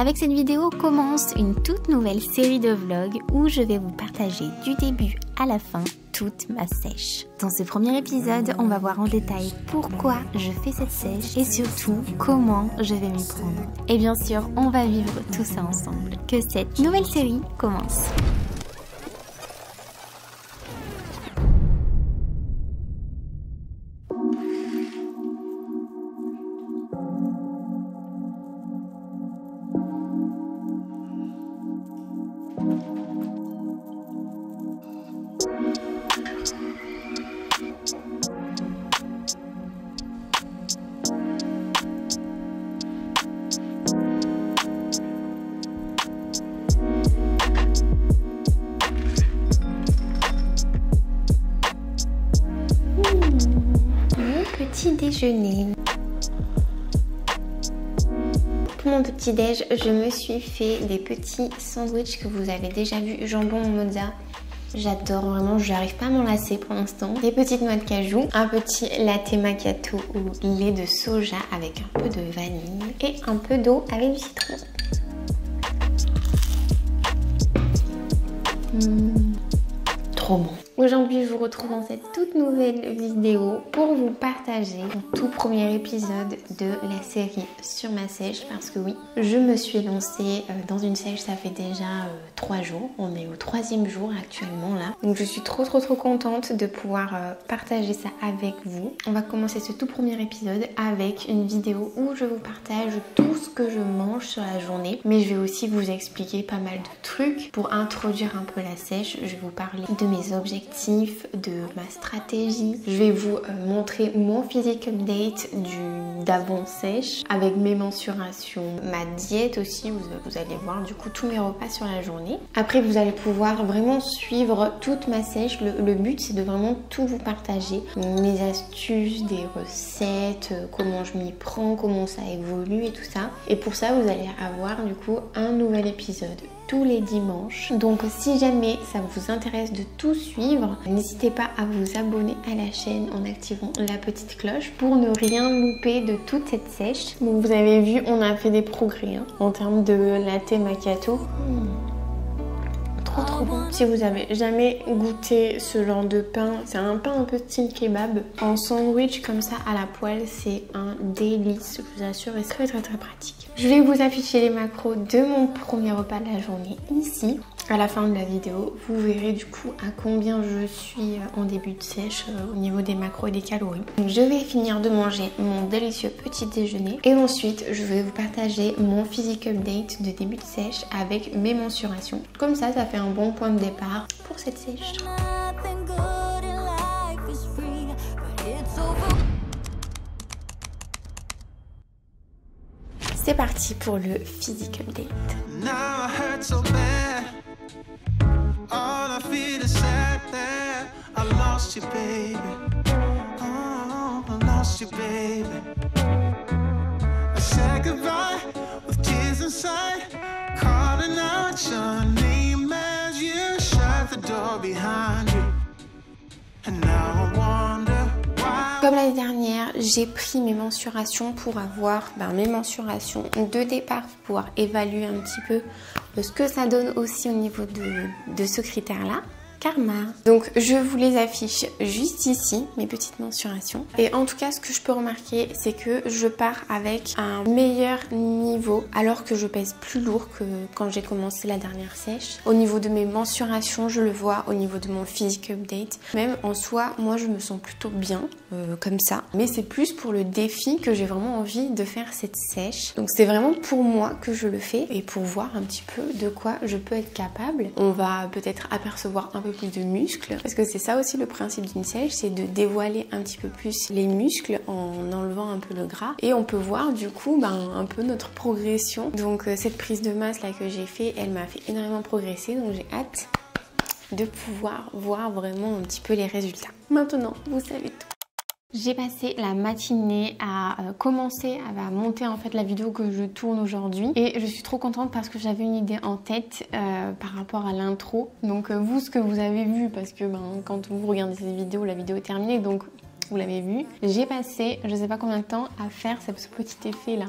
Avec cette vidéo commence une toute nouvelle série de vlogs où je vais vous partager du début à la fin toute ma sèche. Dans ce premier épisode, on va voir en détail pourquoi je fais cette sèche et surtout comment je vais m'y prendre. Et bien sûr, on va vivre tout ça ensemble. Que cette nouvelle série commence! Petit déjeuner. Pour mon petit déj, je me suis fait des petits sandwichs que vous avez déjà vus, jambon mozza. J'adore vraiment, j'arrive pas à m'en lasser pour l'instant. Des petites noix de cajou, un petit latte macchiato au lait de soja avec un peu de vanille et un peu d'eau avec du citron. Trop bon. Aujourd'hui, je vous retrouve dans cette toute nouvelle vidéo pour vous partager mon tout premier épisode de la série sur ma sèche parce que oui, je me suis lancée dans une sèche, ça fait déjà 3 jours. On est au 3e jour actuellement là. Donc je suis trop contente de pouvoir partager ça avec vous. On va commencer ce tout premier épisode avec une vidéo où je vous partage tout ce que je mange sur la journée. Mais je vais aussi vous expliquer pas mal de trucs pour introduire un peu la sèche. Je vais vous parler de mes objectifs, de ma stratégie. Je vais vous montrer mon physique update d'avant sèche avec mes mensurations, ma diète aussi, vous allez voir du coup tous mes repas sur la journée. Après vous allez pouvoir vraiment suivre toute ma sèche. Le but c'est de vraiment tout vous partager. Mes astuces, des recettes, comment je m'y prends, comment ça évolue et tout ça. Et pour ça vous allez avoir du coup un nouvel épisode tous les dimanches. Donc si jamais ça vous intéresse de tout suivre, n'hésitez pas à vous abonner à la chaîne en activant la petite cloche pour ne rien louper de toute cette sèche. Donc vous avez vu, on a fait des progrès hein, en termes de latte macchiato. Trop bon. Si vous avez jamais goûté ce genre de pain, c'est un pain un peu style kebab en sandwich comme ça à la poêle, c'est un délice, je vous assure, et très pratique. Je vais vous afficher les macros de mon premier repas de la journée ici. À la fin de la vidéo, vous verrez du coup à combien je suis en début de sèche au niveau des macros et des calories. Donc je vais finir de manger mon délicieux petit déjeuner et ensuite je vais vous partager mon physique update de début de sèche avec mes mensurations. Comme ça, ça fait un bon point de départ pour cette sèche. C'est parti pour le physique update. All I feel is sad that I lost you, baby. Oh, I lost you, baby. I said goodbye with tears inside, calling out your name as you shut the door behind you. And now I wonder. Comme l'année dernière, j'ai pris mes mensurations pour avoir mes mensurations de départ, pour pouvoir évaluer un petit peu ce que ça donne aussi au niveau de ce critère-là. Karma. Donc je vous les affiche juste ici, mes petites mensurations. Et en tout cas, ce que je peux remarquer, c'est que je pars avec un meilleur niveau alors que je pèse plus lourd que quand j'ai commencé la dernière sèche. Au niveau de mes mensurations, je le vois au niveau de mon physique update. Même en soi, moi je me sens plutôt bien comme ça. Mais c'est plus pour le défi que j'ai vraiment envie de faire cette sèche. Donc c'est vraiment pour moi que je le fais et pour voir un petit peu de quoi je peux être capable. On va peut-être apercevoir un peu plus de muscles, parce que c'est ça aussi le principe d'une sèche, c'est de dévoiler un petit peu plus les muscles en enlevant un peu le gras, et on peut voir du coup un peu notre progression. Donc cette prise de masse là que j'ai fait, elle m'a fait énormément progresser, donc j'ai hâte de pouvoir voir vraiment un petit peu les résultats. Maintenant vous savez tout. J'ai passé la matinée à commencer à monter en fait la vidéo que je tourne aujourd'hui et je suis trop contente parce que j'avais une idée en tête par rapport à l'intro. Donc vous, ce que vous avez vu, parce que quand vous regardez cette vidéo, la vidéo est terminée, donc vous l'avez vu. J'ai passé je sais pas combien de temps à faire ce petit effet là.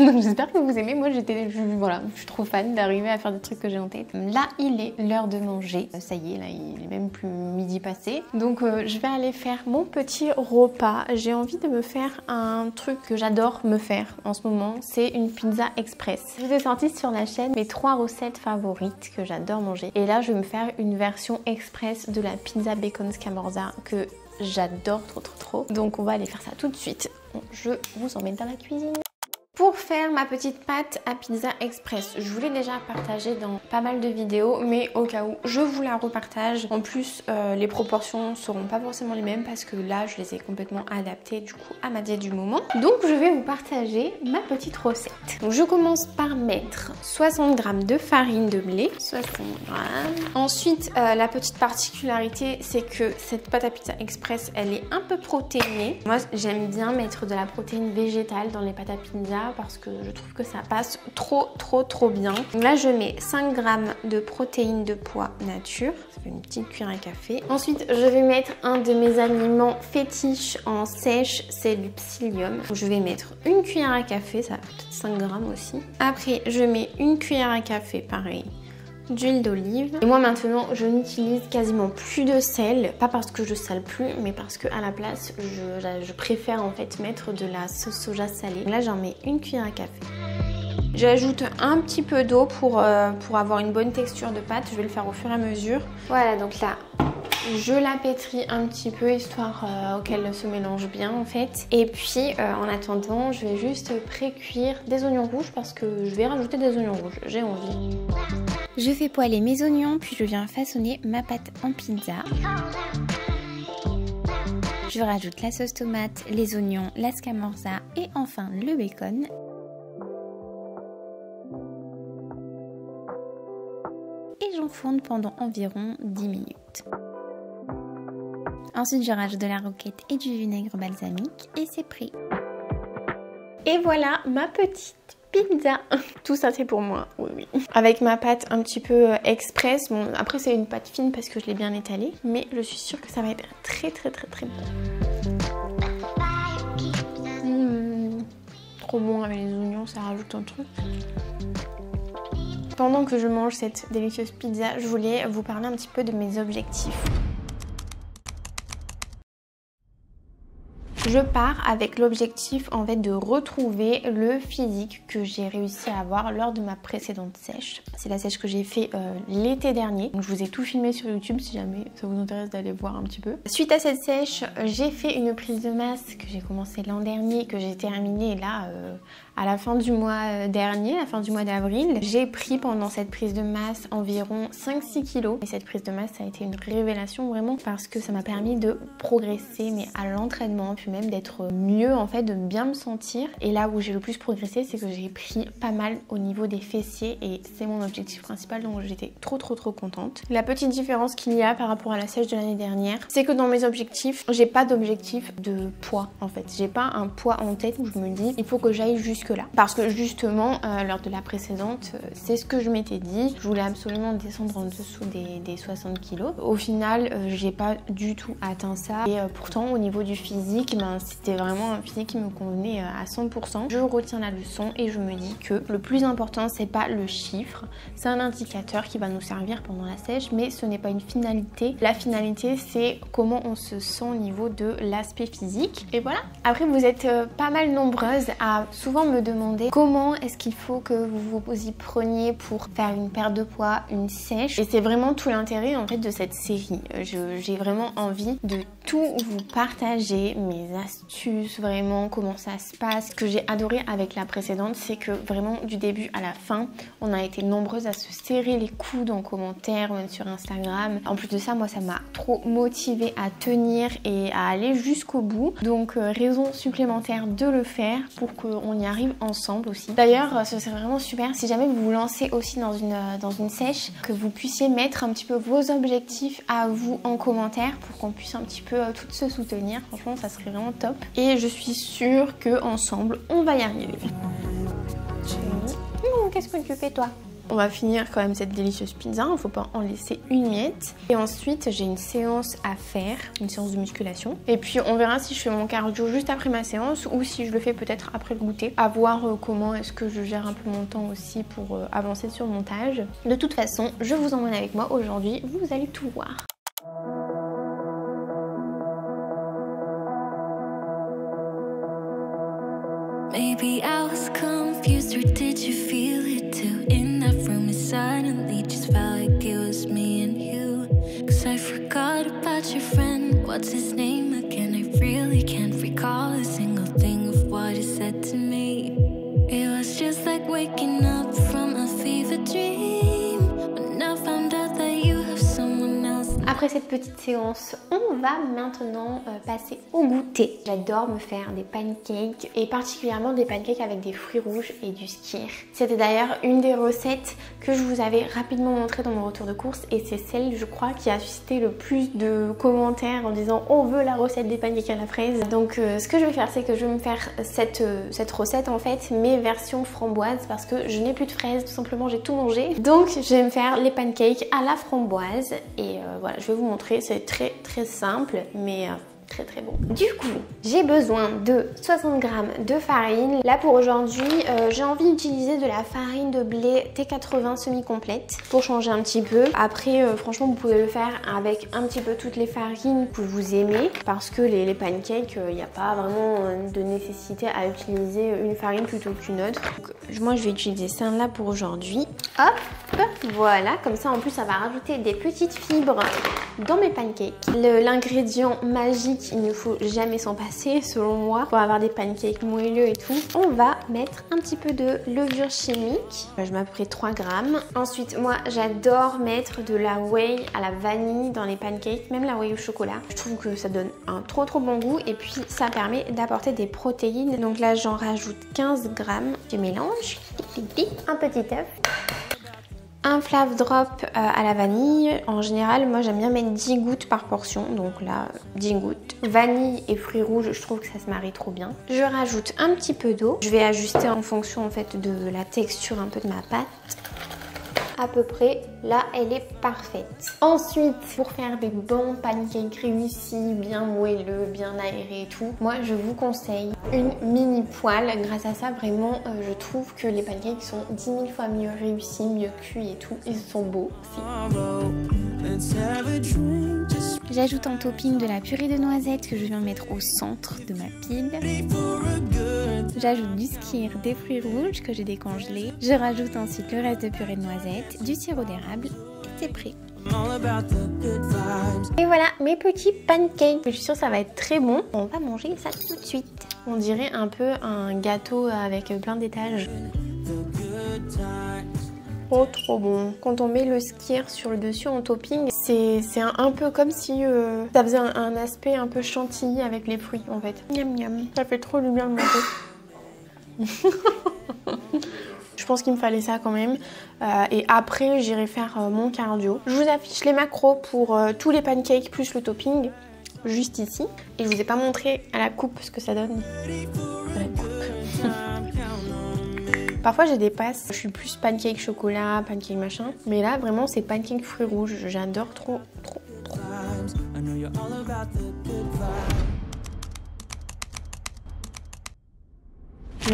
Donc j'espère que vous aimez. Moi j'étais, voilà, je suis trop fan d'arriver à faire des trucs que j'ai en tête. Là il est l'heure de manger. Ça y est, là il est même plus midi passé. Donc je vais aller faire mon petit repas. J'ai envie de me faire un truc que j'adore me faire en ce moment. C'est une pizza express. Je vous ai sorti sur la chaîne mes 3 recettes favorites que j'adore manger. Et là je vais me faire une version express de la pizza bacon scamorza que j'adore trop. Donc on va aller faire ça tout de suite. Je vous emmène dans la cuisine. Pour faire ma petite pâte à pizza express, je vous l'ai déjà partagée dans pas mal de vidéos, mais au cas où, je vous la repartage. En plus, les proportions seront pas forcément les mêmes parce que là, je les ai complètement adaptées du coup à ma diète du moment. Donc, je vais vous partager ma petite recette. Donc, je commence par mettre 60 g de farine de blé. 60 g. Ensuite, la petite particularité, c'est que cette pâte à pizza express, elle est un peu protéinée. Moi, j'aime bien mettre de la protéine végétale dans les pâtes à pizza, parce que je trouve que ça passe trop bien. Donc là je mets 5 g de protéines de pois nature, ça fait une petite cuillère à café. Ensuite je vais mettre un de mes aliments fétiches en sèche, c'est du psyllium. Je vais mettre une cuillère à café, ça va peut-être 5 g aussi. Après je mets une cuillère à café pareil d'huile d'olive. Et moi maintenant je n'utilise quasiment plus de sel, pas parce que je sale plus, mais parce que à la place je préfère en fait mettre de la sauce soja salée. Là j'en mets une cuillère à café. J'ajoute un petit peu d'eau pour avoir une bonne texture de pâte. Je vais le faire au fur et à mesure. Voilà, donc là je la pétris un petit peu histoire qu'elle se mélange bien en fait. Et puis en attendant je vais juste pré-cuire des oignons rouges parce que je vais rajouter des oignons rouges, j'ai envie. Je fais poêler mes oignons, puis je viens façonner ma pâte en pizza. Je rajoute la sauce tomate, les oignons, la scamorza et enfin le bacon. Et j'enfourne pendant environ 10 minutes. Ensuite, je rajoute de la roquette et du vinaigre balsamique et c'est prêt. Et voilà ma petite pizza. Tout ça c'est pour moi, oui. Avec ma pâte un petit peu express. Bon, après c'est une pâte fine parce que je l'ai bien étalée, mais je suis sûre que ça va être très bon. Trop bon avec les oignons, ça rajoute un truc. Pendant que je mange cette délicieuse pizza, je voulais vous parler un petit peu de mes objectifs. Je pars avec l'objectif en fait de retrouver le physique que j'ai réussi à avoir lors de ma précédente sèche. C'est la sèche que j'ai fait l'été dernier. Donc, je vous ai tout filmé sur YouTube si jamais ça vous intéresse d'aller voir un petit peu. Suite à cette sèche, j'ai fait une prise de masse que j'ai commencée l'an dernier, que j'ai terminée là à la fin du mois dernier, à la fin du mois d'avril. J'ai pris pendant cette prise de masse environ 5-6 kilos. Et cette prise de masse, ça a été une révélation vraiment parce que ça m'a permis de progresser mais à l'entraînement, même d'être mieux en fait, de bien me sentir. Et là où j'ai le plus progressé, c'est que j'ai pris pas mal au niveau des fessiers et c'est mon objectif principal, donc j'étais trop contente. La petite différence qu'il y a par rapport à la sèche de l'année dernière, c'est que dans mes objectifs, j'ai pas d'objectif de poids en fait. J'ai pas un poids en tête où je me dis il faut que j'aille jusque là. Parce que justement lors de la précédente, c'est ce que je m'étais dit. Je voulais absolument descendre en dessous des 60 kilos. Au final, j'ai pas du tout atteint ça et pourtant au niveau du physique, c'était vraiment un physique qui me convenait à 100%. Je retiens la leçon et je me dis que le plus important, c'est pas le chiffre, c'est un indicateur qui va nous servir pendant la sèche, mais ce n'est pas une finalité. La finalité, c'est comment on se sent au niveau de l'aspect physique. Et voilà. Après, vous êtes pas mal nombreuses à souvent me demander comment est-ce qu'il faut que vous vous y preniez pour faire une perte de poids, une sèche. Et c'est vraiment tout l'intérêt en fait de cette série. J'ai vraiment envie de tout vous partager, mes astuces, vraiment comment ça se passe. Ce que j'ai adoré avec la précédente, c'est que vraiment du début à la fin, on a été nombreuses à se serrer les coudes en commentaire, même sur Instagram. En plus de ça, moi ça m'a trop motivée à tenir et à aller jusqu'au bout. Donc raison supplémentaire de le faire pour qu'on y arrive ensemble aussi. D'ailleurs, ce serait vraiment super si jamais vous vous lancez aussi dans une sèche, que vous puissiez mettre un petit peu vos objectifs à vous en commentaire pour qu'on puisse un petit peu toutes se soutenir. Franchement, ça serait vraiment top et je suis sûre que ensemble on va y arriver. Qu'est-ce que tu fais toi? On va finir quand même cette délicieuse pizza, il ne faut pas en laisser une miette. Et ensuite, j'ai une séance à faire, une séance de musculation. Et puis, on verra si je fais mon cardio juste après ma séance ou si je le fais peut-être après le goûter. À voir comment est-ce que je gère un peu mon temps aussi pour avancer sur le montage. De toute façon, je vous emmène avec moi aujourd'hui, vous allez tout voir. Maybe I was confused, or did you feel it too? In that room, it suddenly just felt like it was me and you. Cause I forgot about your friend, what's his name again? I really can't recall a single thing of what he said to me. It was just like waking up from a fever dream. When I found out that you have someone else. Après cette petite séance, on va maintenant passer au goûter. J'adore me faire des pancakes et particulièrement des pancakes avec des fruits rouges et du skyr. C'était d'ailleurs une des recettes que je vous avais rapidement montrée dans mon retour de course et c'est celle, je crois, qui a suscité le plus de commentaires en disant on veut la recette des pancakes à la fraise. Donc ce que je vais faire, c'est que je vais me faire cette recette en fait, mais version framboise parce que je n'ai plus de fraises, tout simplement j'ai tout mangé. Donc je vais me faire les pancakes à la framboise et voilà, je vais vous montrer, c'est très très simple, mais très très bon. Du coup, j'ai besoin de 60 g de farine. Là pour aujourd'hui, j'ai envie d'utiliser de la farine de blé T80 semi-complète pour changer un petit peu. Après, franchement, vous pouvez le faire avec un petit peu toutes les farines que vous aimez parce que les pancakes, il n'y a pas vraiment de nécessité à utiliser une farine plutôt qu'une autre. Donc, moi, je vais utiliser ça là pour aujourd'hui. Hop, voilà, comme ça en plus, ça va rajouter des petites fibres dans mes pancakes. L'ingrédient magique, il ne faut jamais s'en passer selon moi pour avoir des pancakes moelleux et tout. On va mettre un petit peu de levure chimique, je mets à peu près 3 g. Ensuite, moi j'adore mettre de la whey à la vanille dans les pancakes, même la whey au chocolat, je trouve que ça donne un trop trop bon goût et puis ça permet d'apporter des protéines. Donc là j'en rajoute 15 g, je mélange, un petit œuf, un Flav Drop à la vanille. En général, moi j'aime bien mettre 10 gouttes par portion, donc là 10 gouttes. Vanille et fruits rouges, je trouve que ça se marie trop bien. Je rajoute un petit peu d'eau. Je vais ajuster en fonction en fait de la texture un peu de ma pâte. À peu près, là elle est parfaite. Ensuite, pour faire des bons pancakes réussis, bien moelleux, bien aérés et tout, moi je vous conseille une mini poêle. Grâce à ça, vraiment, je trouve que les pancakes sont 10 000 fois mieux réussis, mieux cuits et tout. Ils sont beaux aussi. J'ajoute en topping de la purée de noisettes que je viens mettre au centre de ma pile. J'ajoute du skyr, des fruits rouges que j'ai décongelés. Je rajoute ensuite le reste de purée de noisettes, du sirop d'érable et c'est prêt. Et voilà mes petits pancakes. Je suis sûre que ça va être très bon. On va manger ça tout de suite. On dirait un peu un gâteau avec plein d'étages. Oh, trop bon. Quand on met le skyr sur le dessus en topping, c'est un peu comme si ça faisait un aspect un peu chantilly avec les fruits en fait. Miam miam. Ça fait trop du bien de manger. Je pense qu'il me fallait ça quand même. Et après j'irai faire mon cardio. Je vous affiche les macros pour tous les pancakes plus le topping juste ici. Et je vous ai pas montré à la coupe ce que ça donne. À la coupe. Parfois j'ai des passes, je suis plus pancake chocolat, pancake machin, mais là vraiment c'est pancake fruits rouges, j'adore trop, trop, trop.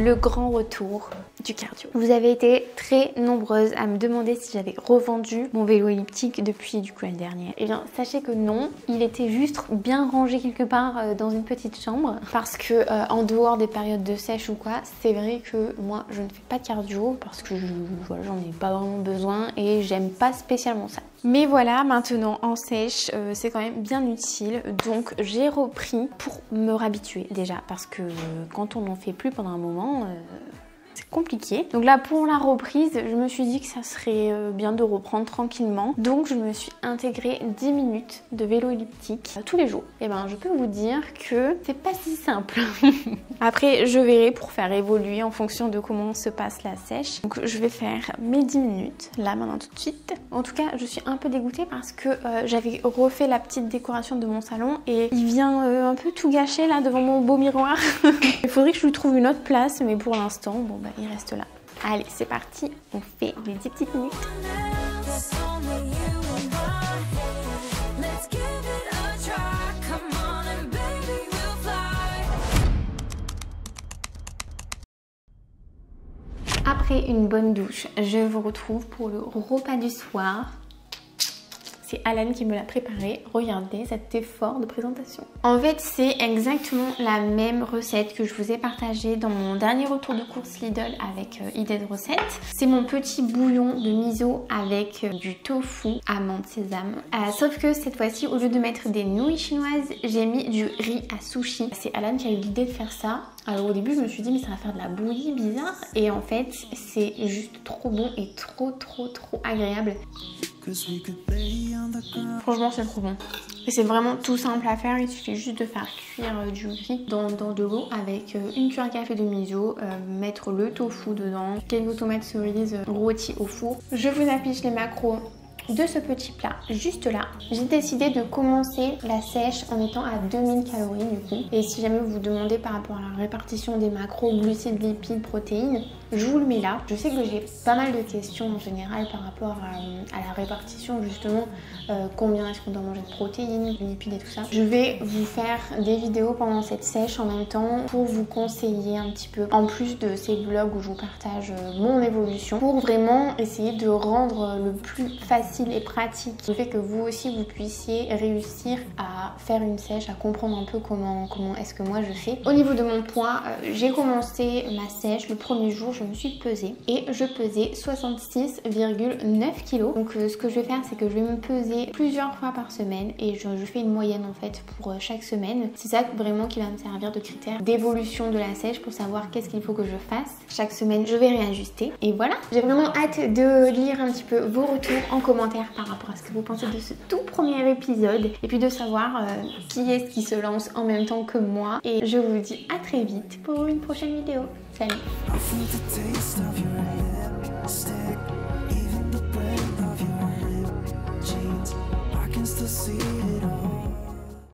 Le grand retour du cardio. Vous avez été très nombreuses à me demander si j'avais revendu mon vélo elliptique depuis du coup l'année dernière. Eh bien, sachez que non, il était juste bien rangé quelque part dans une petite chambre parce que en dehors des périodes de sèche ou quoi, c'est vrai que moi je ne fais pas de cardio parce que voilà, j'en ai pas vraiment besoin et j'aime pas spécialement ça. Mais voilà, maintenant en sèche, c'est quand même bien utile. Donc j'ai repris pour me réhabituer déjà parce que quand on n'en fait plus pendant un moment, c'est compliqué. Donc là pour la reprise, je me suis dit que ça serait bien de reprendre tranquillement. Donc je me suis intégrée 10 minutes de vélo elliptique tous les jours. Et ben je peux vous dire que c'est pas si simple. Après je verrai pour faire évoluer en fonction de comment se passe la sèche. Donc je vais faire mes 10 minutes là maintenant tout de suite. En tout cas je suis un peu dégoûtée parce que j'avais refait la petite décoration de mon salon et il vient un peu tout gâcher là devant mon beau miroir. Il faudrait que je lui trouve une autre place mais pour l'instant bon bah il reste là. Allez, c'est parti, on fait les 10 petites minutes. Après une bonne douche, je vous retrouve pour le repas du soir. C'est Alan qui me l'a préparé. Regardez cet effort de présentation. En fait, c'est exactement la même recette que je vous ai partagée dans mon dernier retour de course Lidl avec idée de recette. C'est mon petit bouillon de miso avec du tofu, amande, sésame. Sauf que cette fois-ci, au lieu de mettre des nouilles chinoises, j'ai mis du riz à sushi. C'est Alan qui a eu l'idée de faire ça. Alors au début, je me suis dit, mais ça va faire de la bouillie bizarre. Et en fait, c'est juste trop bon et trop agréable. Franchement, c'est trop bon. Et c'est vraiment tout simple à faire. Il suffit juste de faire cuire du riz dans de l'eau avec une cuillère à café de miso, mettre le tofu dedans, quelques tomates cerises rôties au four. Je vous affiche les macros de ce petit plat juste là. J'ai décidé de commencer la sèche en étant à 2000 calories du coup. Et si jamais vous demandez par rapport à la répartition des macros, glucides, lipides, protéines, je vous le mets là. Je sais que j'ai pas mal de questions en général par rapport à la répartition justement, combien est-ce qu'on doit manger de protéines, de lipides et tout ça. Je vais vous faire des vidéos pendant cette sèche en même temps pour vous conseiller un petit peu, en plus de ces vlogs où je vous partage mon évolution, pour vraiment essayer de rendre le plus facile et pratique, le fait que vous aussi vous puissiez réussir à faire une sèche, à comprendre un peu comment est-ce que moi je fais. Au niveau de mon poids, j'ai commencé ma sèche le premier jour, je me suis pesée et je pesais 66,9 kg. Donc ce que je vais faire, c'est que je vais me peser plusieurs fois par semaine et je fais une moyenne en fait pour chaque semaine. C'est ça vraiment qui va me servir de critère d'évolution de la sèche pour savoir qu'est-ce qu'il faut que je fasse. Chaque semaine, je vais réajuster et voilà. J'ai vraiment hâte de lire un petit peu vos retours en commentaire par rapport à ce que vous pensez de ce tout premier épisode et puis de savoir qui est-ce qui se lance en même temps que moi. Et je vous dis à très vite pour une prochaine vidéo. Salut!